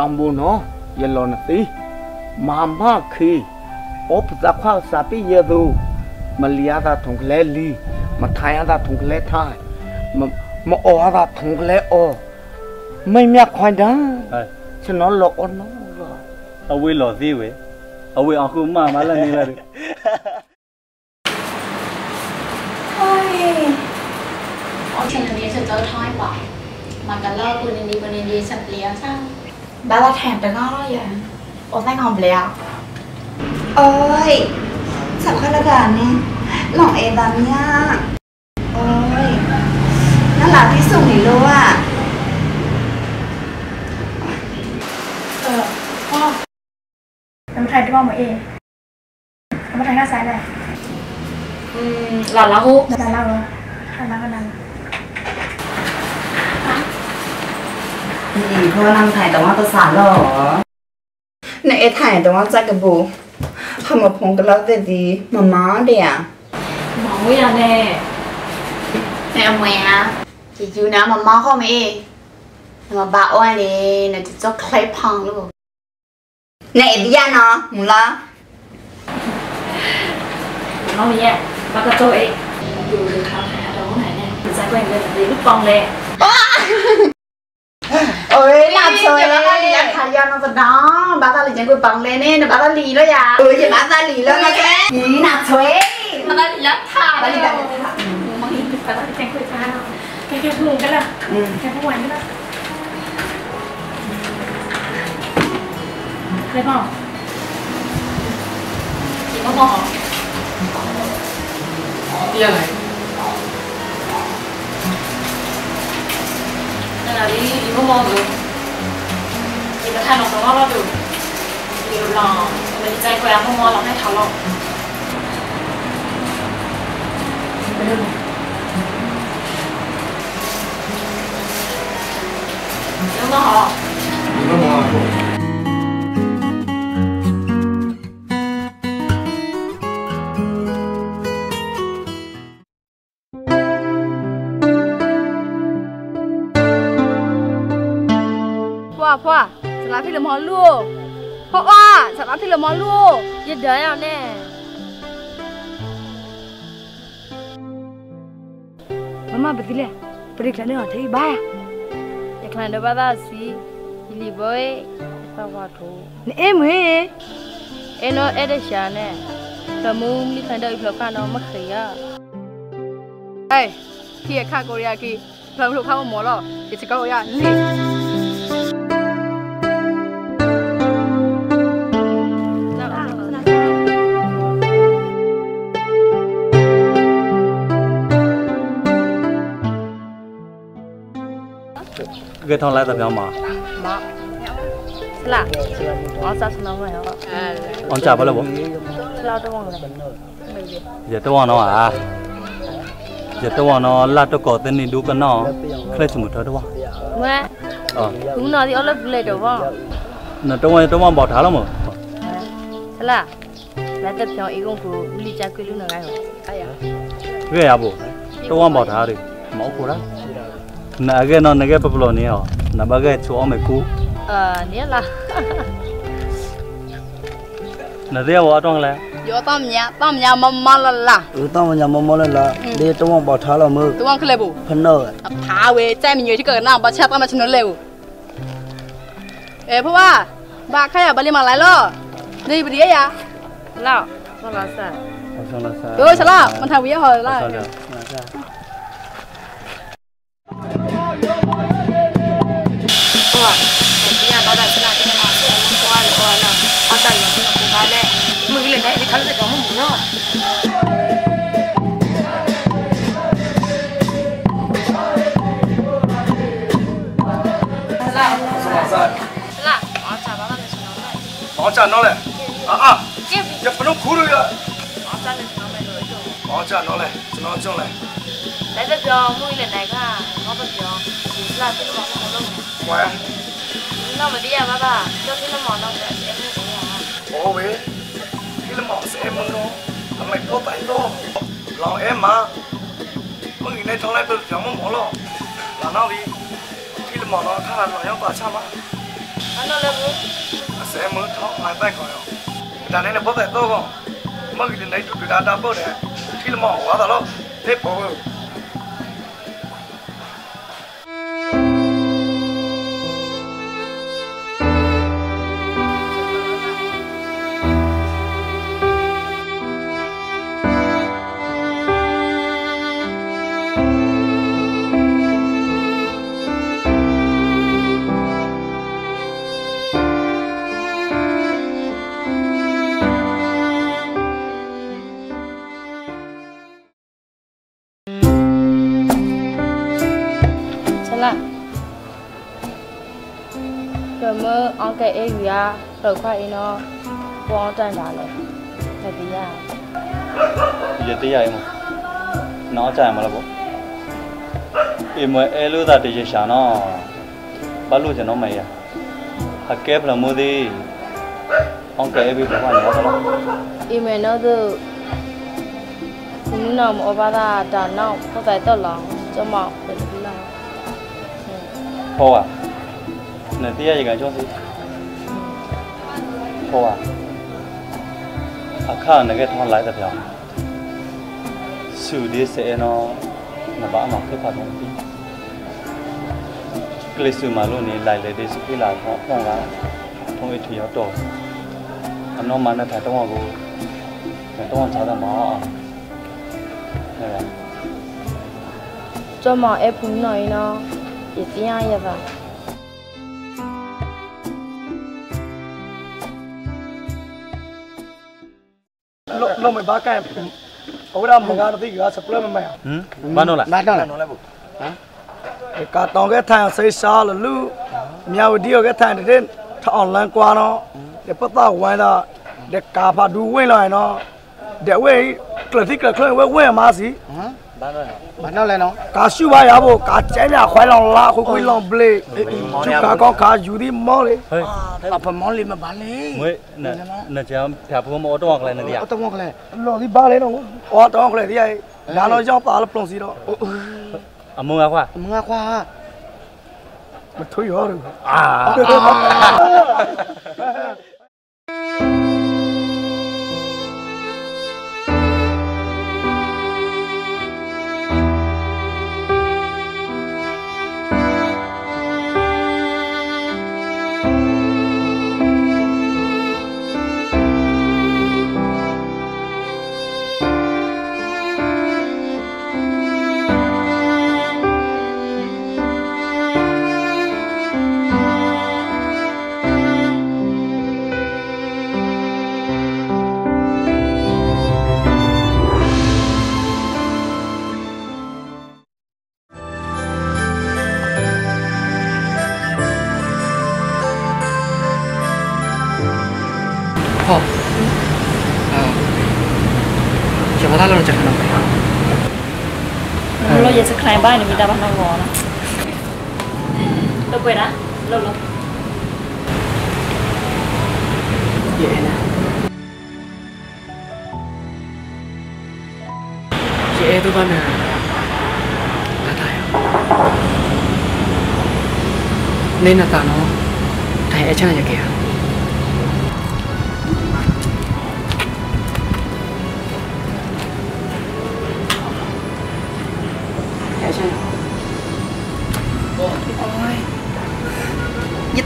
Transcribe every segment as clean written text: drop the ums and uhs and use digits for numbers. จอมบูโนเยลอนติมหามาคีอพจักข้าสาปิเยดูมาเลียตาถุงเลลีมาไทยตาถุงเลไทยมาออตาถุงเลออไม่มีใครดังฉันนอนหลอกอ่อนน้องเอาไว้หลอดีเว้เอาไว้เอาคุ้มมาแล้วนี่แหละโอ้ยเอาฉันอันนี้ฉันเจอท้อยป่ะมันก็เล่าคนนี้คนนี้ฉันเลี้ยงซ้ำบ้านเราแถมแต่ก็อย่างโอ้ยงอมเลยอ่ะโอ้ยสับข้าวกาเนี่ยหล่องเอวแบบนี้โอ้ยน่ารักที่สุดในโลกอ่ะพ่อน้ำไทยที่มองมาเองน้ำไทยหน้าซ้ายเลยหลอดละหูหลอดละหูหลอดละกันนั่นนี่เพราะว่าน้ำไทยแต่ว่าภาษาหรอในเอไทยแต่ว่าใจกระบูทำมาพงกันแล้วแต่ดีมาม้าเดี๋ยวมองวิญญาณในอเมริกาจีจูนะมาม้าเข้ามาเองมาบ้าอ้วนเลยน่าจะเจ้าคล้ายพังหรือเปล่าในเอติยาเนาะมึงละน้องเนี่ยปากกาโตเองอยู่หรือเขาหาเราไหนเนี่ยใจกว้างเลยดีลูกปองเลยโอ้ยหลับเฉยแล้วลีน่าขายยามาสักน้องบ้าตาลีจังกูปังเลยเนี่ยบ้าตาลีแล้วยาเออจะบ้าตาลีแล้วนะแกหนักเฉยบ้าตาลีรับถ่ายบ้าตาลีแบบมองเห็นบ้าตาลีจังกูจ้าแกแกพูดกันละแกพูดวันกันละใครบ้างจีบ้างมั้งที่อะไรอะไรอีกมองดูอีกประธานของเราเราดูดูลองมันใจแกว่งมองลองให้เขาลองดูมองหรอดูมองพ่อสาระที่เหลือมอลูกพ่อว่าสาระที่เหลือมอลูกยืดเดยเอาแน่มามาไปที่เลยไปที่ไหนหรอที่บ้านที่ไหนเดี๋ยวบ้านสิลีบอยสาวทูนี่เอ็มเฮ้เอ็นโอเอเดชาแน่แต่มูมีที่ไหนเดี๋ยวอีกแล้วกันน้องไม่เคยอ่ะเฮ้ยที่ข้าโกริยากีเราลูกข้าวหมอหรอกิจกรรมอย่างนี้给他来得了吗？妈，是啦，我咋是那么样？我咋不了不？拉都忘了，也都忘了啊，也都忘了，拉都搞得你都跟那，可来什么车的哇？喂，哦，从那里我来不来的哇？那都忘包茶了么？是啦，来得了一共苦，你家规律能挨好？哎呀，为啥不？都忘包茶的，毛苦了。น่าเกนน่าเกนปลอนี่อ๋อน่าบ้าเกนชัวไม่กูเนี่ยละน่าเรียกว่าต้องอะไรโยต้อมยามัมมาละละต้อมยามัมมาละละเดี๋ยวต้องบอกท้าเรามือต้องคืออะไรบุพันเนอร์ท้าเวใจมีอยู่ที่เกิดหน้าบ้าเช่าต้องมาชนเร็วเพราะว่าบ้าใครอะบ้าเรียนมาหลายรอบนี่ปีเดียยะเล่าสองละสามเออใช่ละมันทำวิ่งเหรอละเขาจะต้องมุ่งเนาะล่ะอ๋อจ่าน้องเลยอย่าไปลงคู่เลยอ่ะอ๋อจ่าน้องเลยจะน้องจ้องเลยแล้วจะยอมมุ่งเลยไหนก็น้องจะยอมล่ะจะมองเขาลงไว้น้องมาดีอ่ะบ้าเจ้าที่น้องมองน้องแต่เอ็มไม่สนหรอกโอ้เว้มึงรู้ทำไมพ่อไปโตลองเอ็มมามึงอยู่ในท้องไร่เป็นเสียงมึงหมอหรอหลานน้าวีที่หมอหลานข้าหลานยังป่าช้ามา sẽ mới thọ lại tay khỏi đó. Đàn này là bớt về tôi không? Mới đến đấy tụi đàn đam bớt này, thì là mỏ quá rồi đó. Thế bỏ rồi. Cái em ya rồi khoai nó bỏ trên đá rồi là tí ya giờ tí ya em nó chạy mà là bố em mới em lưu ra thì chỉ xả nó bắt lưu cho nó mày à hạt kép là mua đi ông kể em bị bỏ ngoài nó không em mới nó từ cũng nào mà ba ta trả nó có phải tao lòng cho mọc để đi làm cô à này tí ya gì cả cho gì cô à, khá là cái thon lại tập hiểu, xử lý sẽ nó là bão mọc cái phạt không tí, cái lịch sử mà luôn này lại lấy đi sự khi là nó không là không ít thì nó tổ, nó mà nó thấy trong hồ, thấy trong hồ cháu là mỏ, này là, cho mỏ em cũng nói nó, ít tiếng ai vậy vậy. Lo mày ba cái, ở đó mình ăn thì gà sập lên mày à? Bán đâu lại? Bán đâu lại? Cả tòng cái thang xây xa là lú, nhiều điều cái thang thì đến thằng online qua nó, để bắt tao quay ra, để cà phá đu quay lại nó, để quay cái gì cái kia quay mà gì? Bán đâu lại nó? Cá siêu bay à bộ, cá chén à khoai lòng lá, khoai lòng bể, chúng cá con cá dù đi mò đấy. Tập phần mò liền mà bán đấy. Mới, nè cháu thả phù mò tao ăn lại nè đi à? Tao ăn lại, lo đi ba đấy nó, ó tao ăn lại đi ai? Đàn nó cho ta là plong gì đó. À mương à khoa? Mương à khoa. Mình thui rồi. À. Này ba này mình đã bắt nó ngò rồi. Đâu quên á, lâu lắm. Dễ nè. Dễ tôi ban nè. Là thầy không? Nên là tao nó thầy ấy chắc là nhà kìa.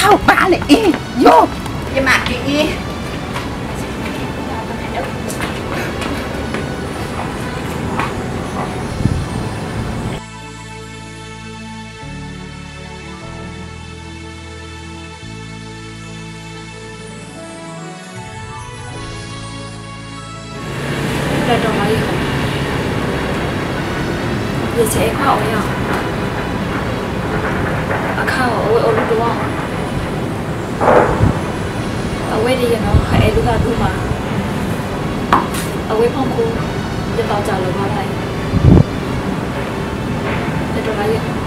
Thao bá này y vô nhưng mà cái y là đồ ấy giờ trẻ khẩu ấy à khẩu ôi ôi đúng không đi nó hãy lúc nào mà ở quê phong khu để bảo trợ lời vào này để trở lại